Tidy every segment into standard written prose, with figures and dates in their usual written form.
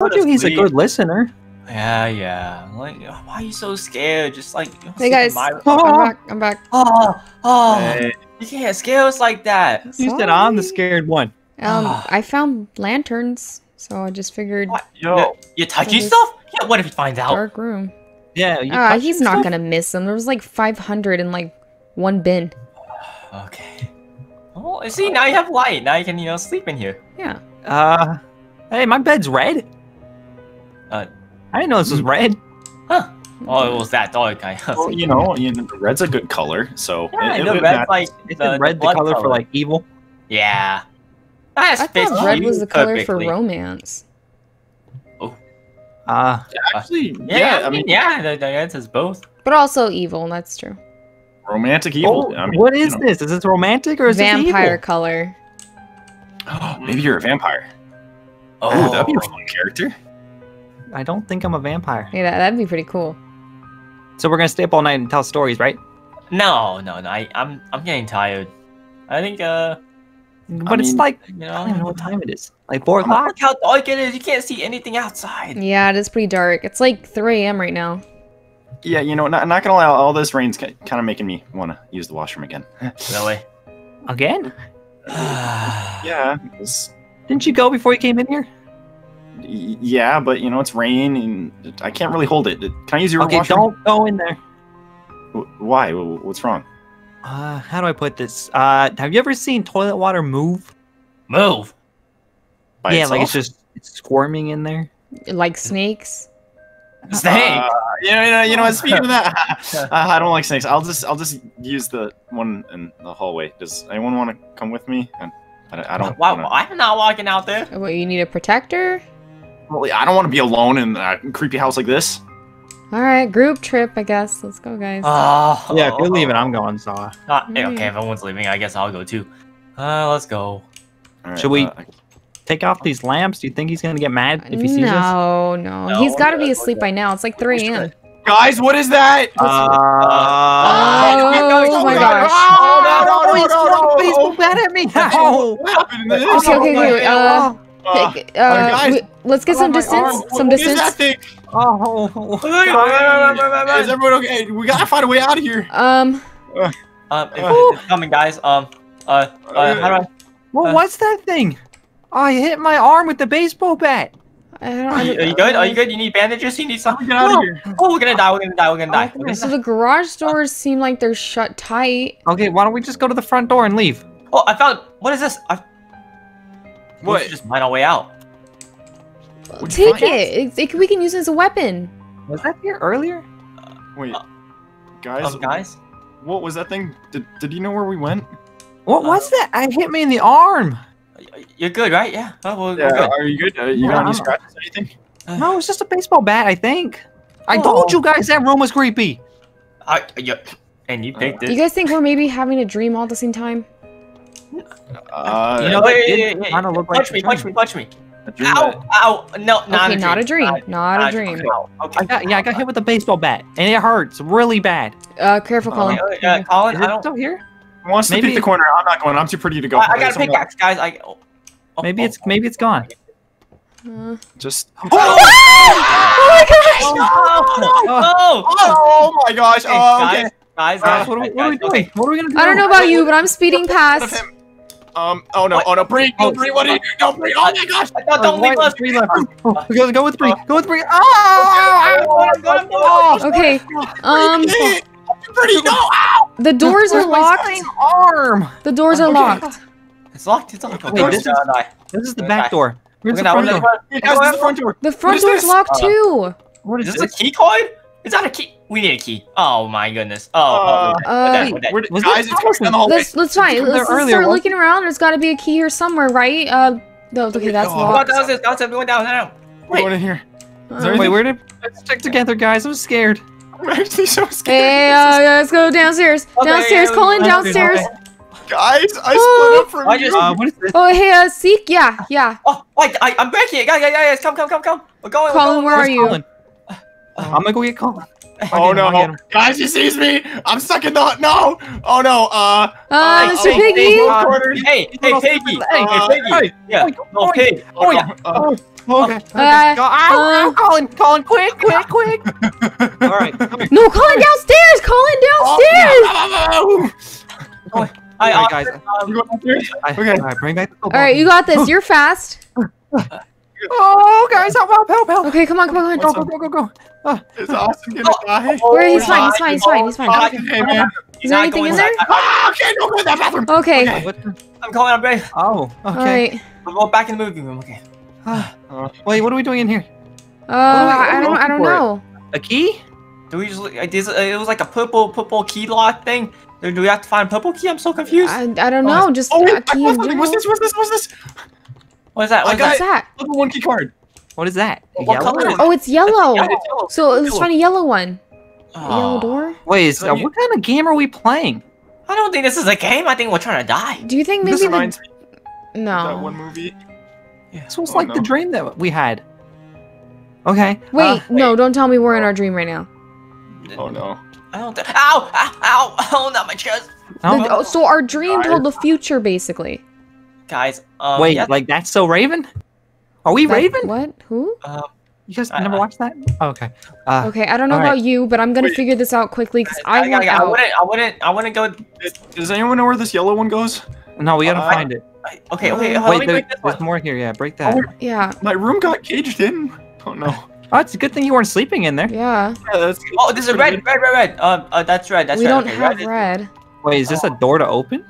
I told you he's a good listener. Yeah, yeah. Like, why are you so scared? Just like, hey guys, I'm back. Oh, hey. You can't get scared like that. You said I'm the scared one. I found lanterns, so I just figured. What? Yo, you touchy stuff? Yeah. What if he finds out? Dark room. Yeah. He's not gonna miss them. There was like 500 in like one bin. Okay. Well, see, now you have light. Now you can, you know, sleep in here. Yeah. Hey, my bed's red. I didn't know this was red. Huh. Oh, it was that dark. Well, you know, red's a good color, so... Yeah, red's the color for, like, evil. Yeah. I thought red was the color for romance. Oh. Actually, yeah. I mean, it says both. But also evil, that's true. Romantic evil. Oh, I mean, what is this? Is this romantic or is this evil? Vampire color. Oh, maybe you're a vampire. Oh, that'd be a fun character. I don't think I'm a vampire. Yeah, that'd be pretty cool. So we're gonna stay up all night and tell stories, right? No. I'm getting tired. I think. I mean, I don't even know what time it is. Like 4 o'clock. Look how dark it is. You can't see anything outside. Yeah, it is pretty dark. It's like 3 AM right now. Yeah, you know, not gonna lie, all this rain's kind of making me want to use the washroom again. Really? Again? Yeah. Didn't you go before you came in here? Yeah, but you know it's rain and I can't really hold it. Can I use your washroom? Okay, don't go in there. Why? What's wrong? How do I put this? Have you ever seen toilet water move? Move? By itself? Like it's squirming in there. Like snakes. Snakes? You know. Speaking of that, I don't like snakes. I'll just use the one in the hallway. Does anyone want to come with me? I don't. Wow, I'm not walking out there. What? You need a protector? Well, I don't want to be alone in a creepy house like this. All right, group trip, I guess. Let's go, guys. Yeah, if you're leaving, I'm going. So. Okay, if everyone's leaving, I guess I'll go too. Let's go. Right, should we take off these lamps? Do you think he's gonna get mad if he sees us? No. He's got to be asleep by now. It's like 3 AM. Guys, what is that? Oh my gosh! Oh, he's mad at me. Okay. Let's get some distance. Some distance. What is that thing? Oh, is everyone okay? We gotta find a way out of here. It's coming, guys. How do I? What was that thing? I hit my arm with the baseball bat. Are you good? Are you good? You need bandages? You need something? Get out of here. Oh, we're gonna die. We're gonna die. Okay, so the garage doors seem like they're shut tight. Okay, why don't we just go to the front door and leave? Oh, I found... What is this? What? We just find our way out. Take it. We can use it as a weapon. Was that here earlier? Wait. Guys? What was that thing? Did you know where we went? What was that? I hit me in the arm. You're good, right? Yeah. Well, are you good? You got any scratches or anything? No, it's just a baseball bat, I think. I told you guys that room was creepy. And you picked this. You guys think we're maybe having a dream all at the same time? Punch me. Ow! No, not a dream. Okay. I got hit with a baseball bat, and it hurts really bad. Careful, Colin. Colin, is it still here? Wants to pick the corner. I'm not going. I'm too pretty to go. I got a pickaxe, guys. Maybe it's gone. Oh my gosh! Oh my gosh! Oh, guys, what are we doing? What are we gonna do? I don't know about you, but I'm speeding past. Oh no, Bree! Go, Bree! What are you doing? Go, Bree! Oh my gosh! Don't leave us! Go with Bree! Go with Bree! Oh! Okay. Pretty go out. The doors are locked. The doors are locked. It's locked. It's locked. Okay, this is the back door. Where's the front door? Where's the front door? The front door's locked too. What is this? A key card? Is that a key? We need a key. Oh my goodness. Let's find. Let's start looking around. There's got to be a key here somewhere, right? No. Okay, that's locked. Guys, everyone down. Wait. Going in here. Wait, where did? Let's stick together, guys. I'm scared. I'm actually so scared. Hey, let's go downstairs. Okay, downstairs, Colin, downstairs. Guys, I split up from you. What is this? Oh, hey, Seek, yeah. Oh, I'm back here. Guys, come. We're going. Colin, where are you? I'm gonna go get Colin. Oh no, guys, he sees me! I'm stuck in the no! Oh no, Mr. Piggy! Hey, Piggy! Hey, Piggy! Yeah, okay. Oh yeah. Okay. Colin, quick! All right. No, Colin, downstairs! Colin, downstairs! Oh, guys. Okay. Bring back the football. All right, you got this. You're fast. Oh, guys, help! Okay, come on, go! Is Austin gonna die? Where? He's fine. Okay. Is there anything in there? Okay, don't go in that bathroom. Okay. I'm calling up, Ray. Oh, okay. All right. We're going back in the movie room. Okay. Wait, what are we doing in here? I don't know. A key? Do we just? It was like a purple key lock thing. Do we have to find a purple key? I'm so confused. I don't know. Just a key. What's this? What's that? Look at one key card. What is that? What color? Oh, it's yellow. So let's find a yellow one. Yellow door? Wait, what kind of game are we playing? I don't think this is a game. I think we're trying to die. Do you think maybe this reminds me? No. That one movie. Yeah. This was like the dream that we had. Okay. Wait, no, don't tell me we're in our dream right now. Oh no. I don't. Ow! Oh, not my chest. Oh. So our dream told the future, basically. Guys, wait, like that's So Raven? Are we Raven? What? Who? You guys never watched that? Oh, okay. Okay, I don't know about you, but I'm gonna figure this out quickly because I wouldn't go. Does anyone know where this yellow one goes? No, we gotta find it. Okay. Wait, there's more here. Yeah, break that. Oh, yeah. My room got caged in. Oh no. Oh, it's a good thing you weren't sleeping in there. Yeah. Oh, there's a red. That's red. That's red. We don't have red. Wait, is this a door to open?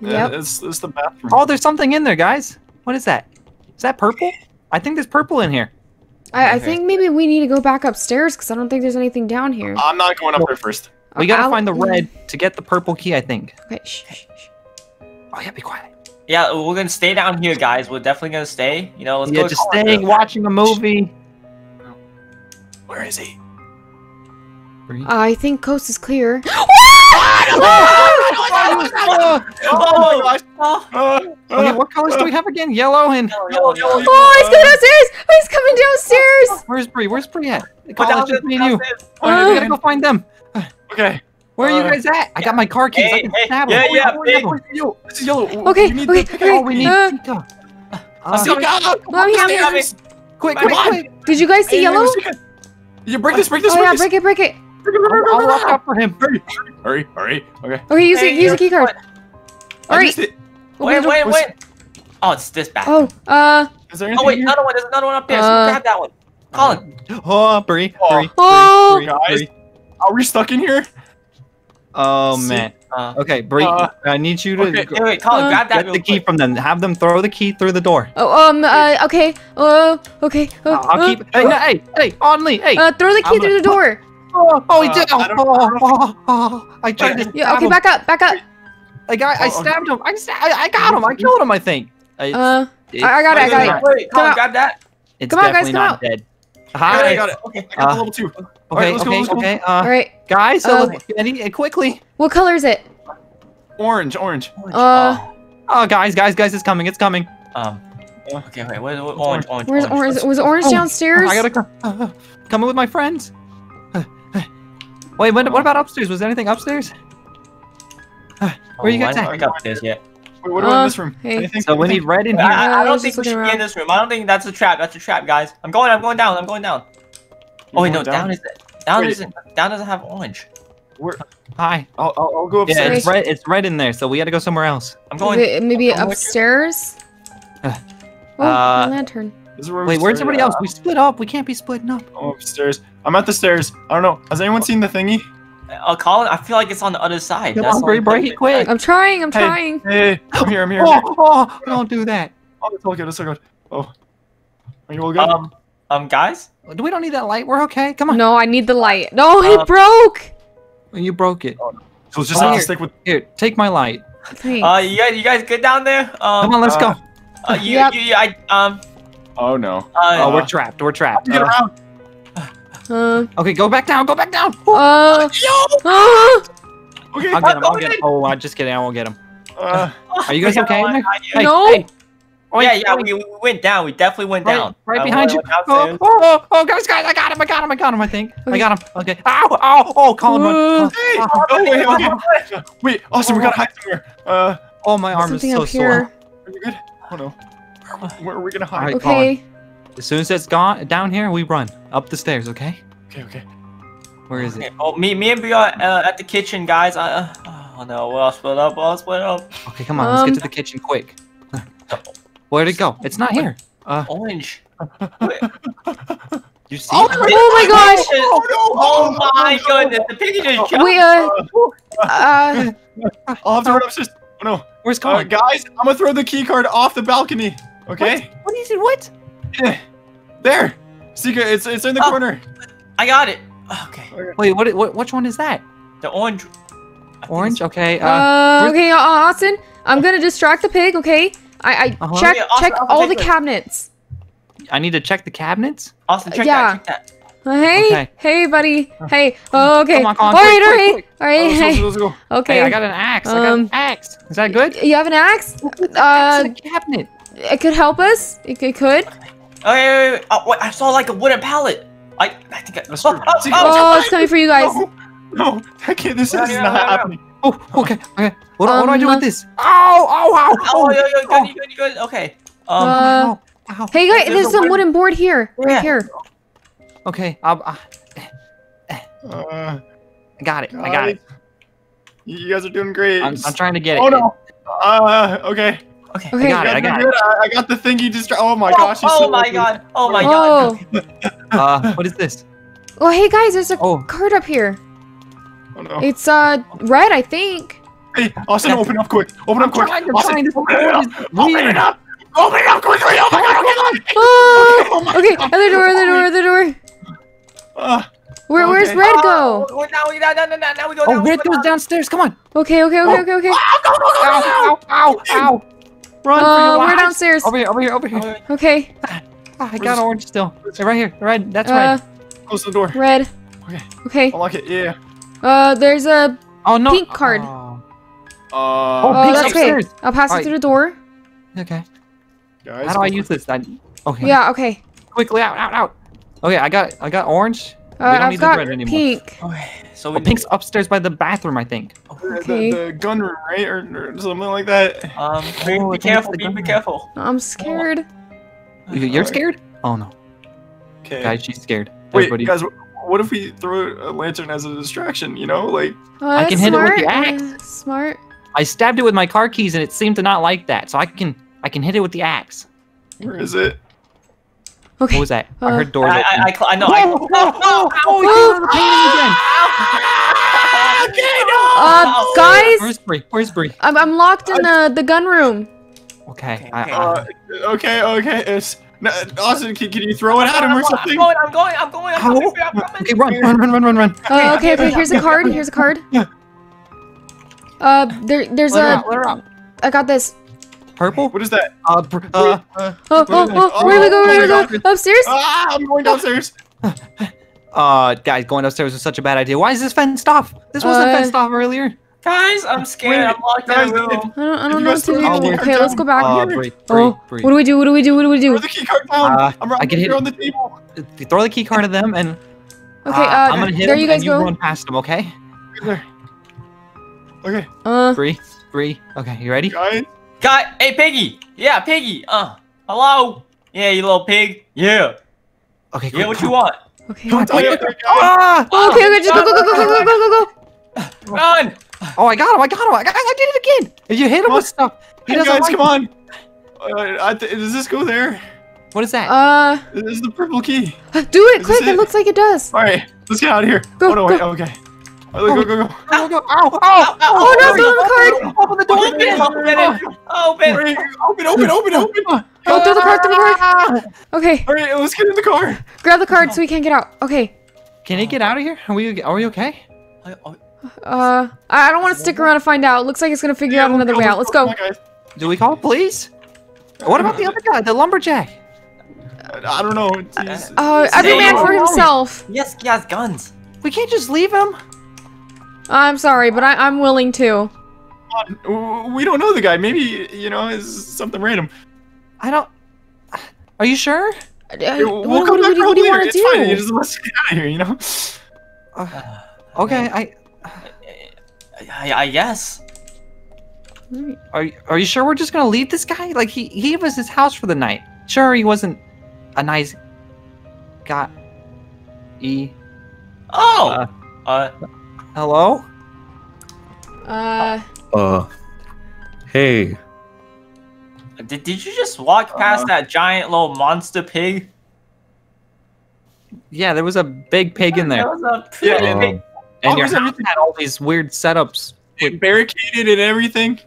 Yeah, it's the bathroom. Oh, there's something in there, guys. What is that? Is that purple? I think there's purple in here. I think maybe we need to go back upstairs because I don't think there's anything down here. I'm not going up there first. We gotta find the red to get the purple key, I think. Okay, shh. Oh yeah, be quiet. Yeah, we're gonna stay down here, guys. We're definitely gonna stay. You know, let's go just staying, watching a movie. Where is he? I think coast is clear. Okay, what colors do we have again? Yellow and... Yellow. Oh, he's coming downstairs! He's coming downstairs! Where's Bree at? We gotta go find them. Okay. Where are you guys at? I got my car keys. I can stab them. Yeah. This is yellow. Okay. Oh, we need Seek. Quick. Did you guys see yellow? You break this. Oh, yeah, break it. I'll walk up for him. Hurry. Okay. Okay, use a key card. All right. Wait. Oh, it's this bathroom. Oh wait, another one. There's another one up there. So grab that one. Colin. Oh, Bree. Are we stuck in here? Oh man. Okay, Bree. I need you to. Wait, Colin, grab that. Get the key from them. Have them throw the key through the door. Okay. Okay. I'll keep. Hey, Only. Hey. Throw the key through the door. Oh, he did! I tried to. Yeah, okay, back up. Like I stabbed him. I got him. I killed him. I think. I got it. Wait, come on, grab that. Come on, guys, come out. I got it. Okay, I got the level 2. Okay, let's go. All right, guys, quickly. What color is it? Orange. Oh, guys, it's coming. Okay, wait, orange. Where's orange? Was orange downstairs? I gotta come with my friends. Wait, what about upstairs? Was there anything upstairs? Where you guys at? I don't think upstairs yet. Wait, what about in this room? Hey. So we need red in here. I don't think we should be in this room. I don't think that's a trap. That's a trap, guys. I'm going down. Oh wait, no, down doesn't have orange. Hi. I'll go upstairs. Yeah, it's red in there, so we gotta go somewhere else. Maybe upstairs? Lantern. Wait, where's everybody else? We split up. We can't be splitting up. Oh, upstairs. I'm at the stairs. I don't know. Has anyone seen the thingy? Colin, I feel like it's on the other side. Come on, break it quick. I'm trying. Hey, I'm here. Oh, don't do that. Oh, it's all good. Oh. Are you all good? Guys? We don't need that light. We're okay. Come on. No, I need the light. No, it broke. You broke it. Oh, no. So it's just have to stick with... Here, take my light. Thanks. You guys good down there? Come on, let's go. Oh no! Oh, we're trapped. Get around. Okay, go back down. Okay, I'll get him. Oh, I'm just kidding. I won't get him. Are you guys okay? No. Hey, Yeah, we went down. We definitely went down. Right behind you. Oh, guys, I got him, I think. I got him. Okay. Ow, ow, oh, Colin. Hey, wait, Austin, we gotta hide somewhere. Oh, my arm is so sore. Are you good? Oh, no. Where are we gonna hide? Okay. As soon as it's gone down here, we run up the stairs, okay? Okay. Where is it? Oh, me and we are at the kitchen, guys. Oh, no, we'll split up, Okay, come on, let's get to the kitchen quick. Where'd it go? It's not here. Orange. You see? Oh my gosh! Oh my goodness! The piggy just jumped. I'll have to run upstairs. Oh no! Where's Colin? Guys, I'm gonna throw the key card off the balcony. Okay? What is it? What? There, Seek, it's in the corner. I got it. Okay. Wait, what? Which one is that? The orange. Orange. Okay. Okay, Austin. I'm gonna distract the pig. Okay. Check all the cabinets. I need to check the cabinets? Austin, check that. Hey, buddy. Hey. Oh, okay. Come on, Colin. All right. Let's go. Okay. Hey, I got an axe. Is that good? You have an axe? The cabinet. It could help us. It could. Wait. Oh, wait, I saw like a wooden pallet. I think I... Oh, it's coming for you guys. No. Okay, this is not happening. Oh, okay. What do I do with this? Good. Okay. Hey, guys, there's a wooden board here. Yeah. Right here. Okay. I got it. I got it. You guys are doing great. I'm trying to get it. Oh, no. Okay. I got the thing you just... Oh, my gosh. Oh, my God. What is this? Oh, hey, guys, there's a card up here. Oh, no. It's red, I think. Hey, Austin, open up quick. Austin, open it up. Open it up quickly. Oh my God. Okay, other door. Where's Red go? Now we go. Oh, Red goes downstairs. Come on. Okay. Ow. Run. We're downstairs. Over here. Okay. I got orange still. Right here. Red. That's Red. Close the door. Red. Okay. Unlock it. Yeah. There's a pink card. That's okay. I'll pass it through the door. Okay. Guys, how do I use this? Okay. Yeah. Okay. Quickly out. Okay, I got orange. We don't need the red anymore. Pink. Okay. So pink's upstairs by the bathroom, I think. Okay. The gun room, right, or something like that. Be careful. Be careful. I'm scared. You're scared? Oh no. Okay. Guys, she's scared. Everybody. Wait, guys. What if we throw a lantern as a distraction, you know? Like, I can hit it with the axe. Smart. I stabbed it with my car keys and it seemed to not like that, so I can hit it with the axe. Where is it? Okay. What was that? I heard doors open. I know. Oh, okay, no! Guys! Where's Bree? I'm locked in the gun room. Okay. Okay. Austin, can you throw it at him or something? I'm going. Okay, run. Okay, here's a card. There's a... I got this. Purple? What is that? Where do we go? Upstairs? I'm going downstairs. Guys, going upstairs was such a bad idea. Why is this fenced off? This wasn't fenced off earlier. Guys, I'm scared. I'm locked in the room. I don't know what to do. Okay, let's go back. Breathe. What do we do? Throw the key card down. I'm on the table. Throw the key card to them and... Okay, I'm gonna hit there you guys go. You run past them, okay? Okay. Bree. Okay, you ready? Guy, hey, Piggy. Yeah, Piggy. Hello. Yeah, you little pig. Yeah. Okay. Yeah, what you want? Okay. Okay. Just go. Run. Oh, I got him. I did it again. You hit him with stuff. Hey guys, come on. Does this go there? What is that? This is the purple key. Do it quick. It looks like it does. All right, let's get out of here. Go. Oh no, wait. Okay. Go. Ow. Oh no, throw the card! Open the door! Open! Oh, throw the card, Okay. Alright, let's get in the car. Grab the card so we can't get out. Okay. Can it get out of here? Are we okay? I don't want to stick around to find out. Looks like it's gonna figure out another way out. Let's go. Do we call police? What about the other guy, the lumberjack? I don't know. Every man for himself. Yes, he has guns. We can't just leave him. I'm sorry, but I'm willing to. We don't know the guy. Maybe, you know, it's something random. I don't... Are you sure? What do you want to do? It's fine. You just let's get out of here, you know? Okay, I guess. Are you sure we're just gonna leave this guy? Like, he gave us his house for the night. Sure, he wasn't a nice guy. Hello? Hey. Did you just walk past that giant little monster pig? Yeah, there was a big pig in there. There was a pretty big... And your house had all these weird setups. With barricaded and everything.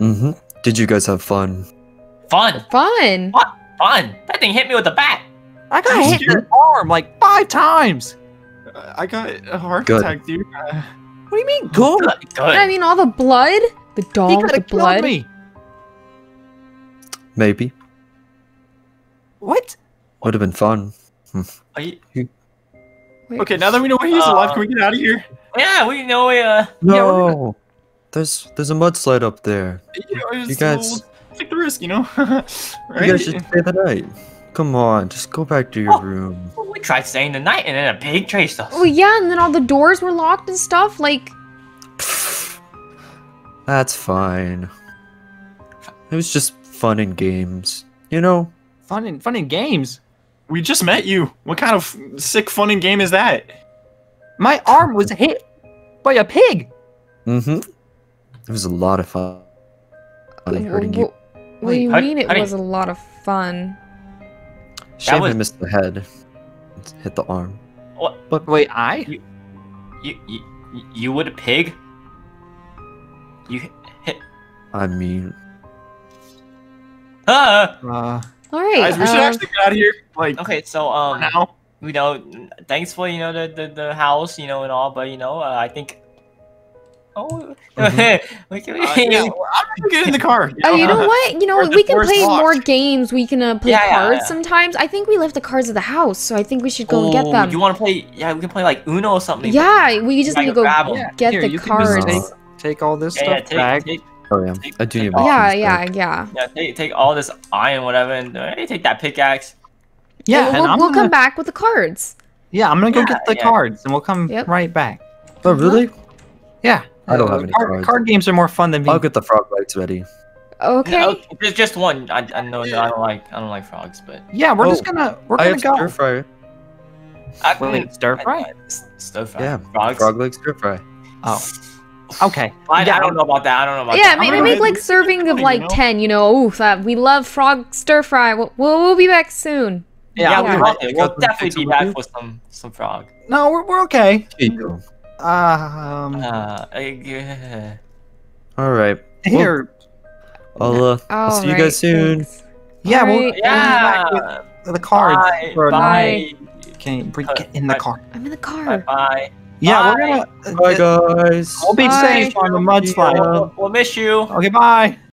Mm-hmm. Did you guys have fun? Fun? Fun? What? Fun? That thing hit me with a bat. I got hit in the arm like 5 times. I got a heart attack, dude. What do you mean good? Good? I mean all the blood? The dog, the blood? Me. Maybe. What? Would have been fun. Are you... Wait, okay, now that we know where he's alive, can we get out of here? Yeah, we know. No, yeah, there's a mudslide up there. You know, you guys take the risk, you know. Right? You guys should stay the night. Come on, just go back to your room. Well, we tried staying the night, and then a pig chased us. Oh yeah, and then all the doors were locked and stuff. Like, that's fine. It was just fun and games, you know. Fun and games. We just met you. What kind of sick fun and game is that? My arm was hit by a pig. Mm-hmm. It was a lot of fun. Hurting you. What do you mean it was a lot of fun? Shame I missed the head. Hit the arm. What? But wait, you were a pig? You hit... I mean... All right. Guys, we should actually get out of here. Like, okay, so now, you know, thanks for the house, you know, and all, but you know, I think. Oh, yeah, I'm gonna get in the car. You know? You know what? You know, we can play more games. We can play cards sometimes. I think we left the cards at the house, so I think we should go and get them. You want to play? Yeah, we can play like Uno or something. Yeah, we just need to go get the cards. Take all this stuff back. Oh yeah, I do need Yeah, take all this iron, whatever, and take that pickaxe. Yeah, and we'll come back with the cards. Yeah, I'm gonna go get the cards, and we'll come right back. Oh really? Yeah. I don't have any cards. Card games are more fun than me. I'll get the frog lights ready. Okay. There's just one. I know I don't like frogs, but yeah, we're just gonna go. Stir fry. Stir fry. Stir fry. Yeah. Frog legs stir fry. Oh. Okay. I don't know about that. Yeah, maybe make like serving of like 10, you know. Ooh, we love frog stir fry. We'll be back soon. Yeah, we'll definitely be back for some frog. No, we're okay. All right. Here. I'll see you guys soon. Yeah, we'll be back with the cards. Bye. Can you get in the car? I'm in the car. Bye. Yeah, we're gonna. Bye, guys. We'll be safe on the mudslide. We'll miss you. Okay, bye.